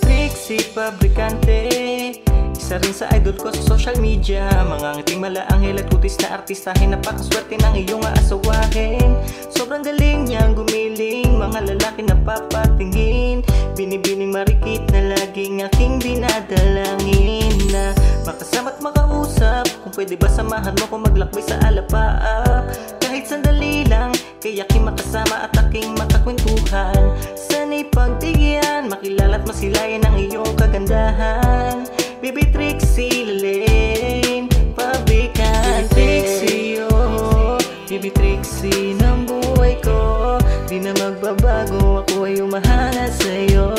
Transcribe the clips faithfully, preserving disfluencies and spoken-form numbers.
Trixie Fabricante, isa rin sa idol ko sa social media. Mga ngiting malaanghel at kutis na artistahin, napakaswerte ng iyong aasawahin. Sobrang galing niyang gumiling, mga lalaki na papatingin, binibining marikit na laging aking dinadalangin na makasama't makausap. Kung pwede ba samahan mo kung maglakbay sa Alapaap, kahit sandali lang, kaya aking makasama at aking matakwentuhan. Sana'y pagtigyan, makilala't masilayan ang iyong kagandahan. Baby Trixie Lalaine Fabricante, Baby Trixie, oh Baby Trixie ng buhay ko, di na magbabago, ako ay umahanga sa'yo.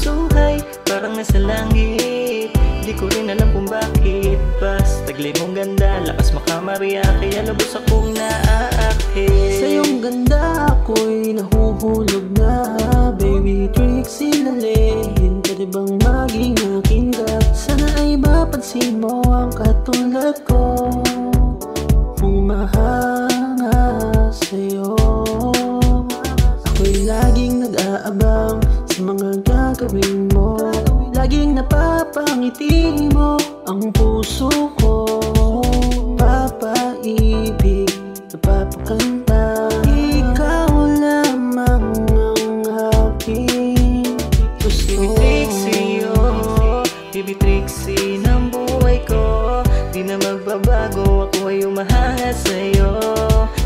Suhay, parang nasa langit, di ko rin alam kung bakit. Basta taglay mong ganda, lakas makamarya, kaya labos akong naaakit. Sa iyong ganda, ako'y nahuhulog na. Baby Trixie Lalaine, pwede bang maging akin ka? Pansin mo ang katulad ko, humahanga sa'yo. Ako'y laging nag-aabang sa mga gagawin mo, laging napapangiti mo ang puso ko. Papaibig, napapakanta, ikaw lamang ang aking gusto. Baby Trixie, oh Baby Trixie, di na magbabago, ako ay umahanga sa'yo.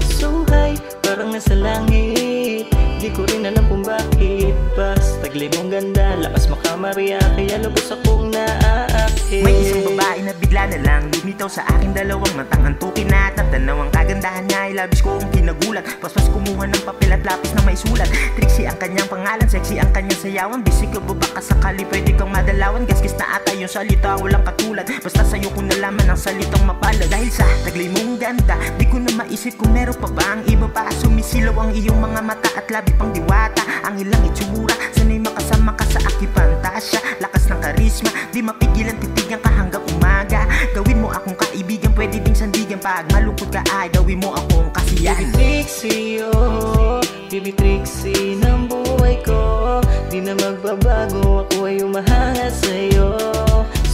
Suhay, parang nasa langit, di ko rin alam kung bakit. Basta taglay mong ganda, lakas makamarya, kaya lubos akong naaakit. May isang babae na bigla na lang lumitaw sa aking dalawang matang antukin at natanaw ang kagandahan niya. Ilabis ko ang kinagulat, paspas kumuha ng papel at lapis na may sulat. Trixie ang kanyang pangalan, sexy ang kanyang sayawan. Busy ka ba baka sakali pwede kang madalawan? Gasgas na ata yung salita, walang katulad. Basta sa'yo ko nalaman ang salitang mapalad. Dahil sa taglay mong ganda, di ko na maisip kung meron pa ba ang iba pa. Sumisilaw ang iyong mga mata at labi pang diwata ang ilang itsura. Sana'y makasama ka sa aking pantasya, lakas ng karisma, di mapigilan, titigan ka hanggang umaga. Gawin mo akong kaibigan, pwede ding sandigan, pag malungkot ka ay gawin mo akong kasiyahan. Baby Trixie, oh Baby Trixie ng buhay ko, di na magbabago, ako ay umahanga sa'yo.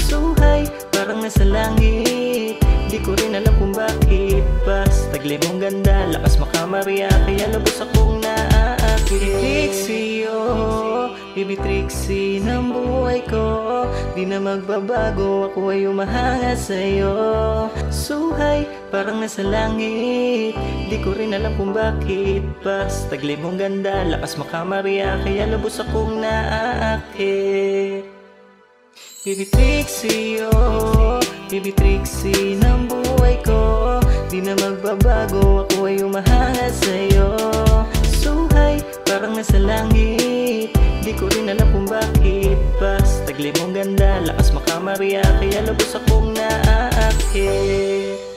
Suhay, parang nasa langit, di ko rin alam kung bakit. Basta taglay mong ganda, lakas makamarya, kaya lubos akong naaakit. Baby Trixie, oh Baby Trixie ng buhay ko, di na magbabago, ako ay umahanga sa'yo. Suhay, parang nasa langit, di ko rin alam kung bakit. Basta taglay mong ganda, lakas makamarya, kaya lubos akong naaakit. Baby Trixie, oh Baby Trixie ng buhay ko, di na magbabago, ako ay umahanga sa'yo. Suhay, parang nasa langit, di ko rin alam kung bakit. Basta taglay mong ganda, lakas makamarya, kaya lubos akong naaakit.